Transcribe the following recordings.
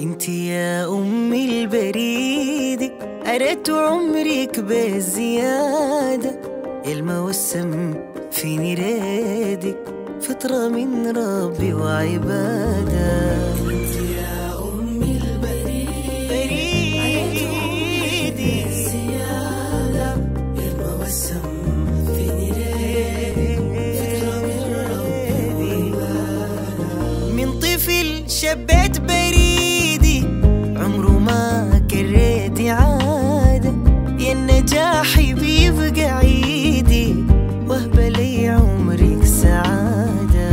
انتي يا امي البريدك قريت عمرك بالزياده، الماء والسم في نيرادك فطره من ربي وعباده. انتي يا امي البريدك قريت عمرك بالزياده، الماء والسم في نيرادك فطره من ربي وعباده. من طفل شبات بريد عمره ما كريتي عادة، يا النجاحي بيبقى عيدي وهبة لي عمرك سعادة.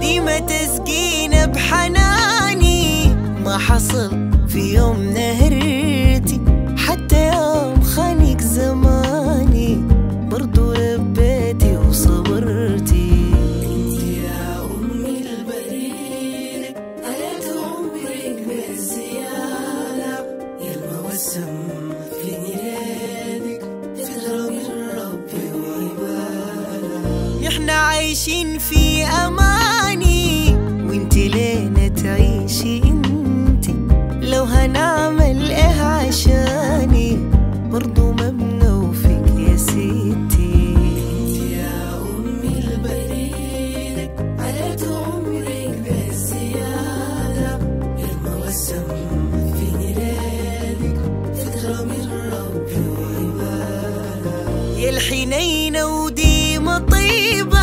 ديما تسقينا بحناني ما حصل في يوم نهري، حتى يوم خانك زماني برضو لبيتي وصبرتي. انتي يا امي البريدك قريت عمرك بالزياده، يا الموسم في نيرادك فطره من ربي وعباده. نحنا عايشين في اماني وانتي لينا تعيشي، انتي لو هنعمل ايه عشاني برضو ممنوع فيك يا ستي. انتي يا امي البريدك قريت عمرك بالزياده، الموسم في نيرادك فطره من ربي وعباده. يا الحنينه وديما طيبه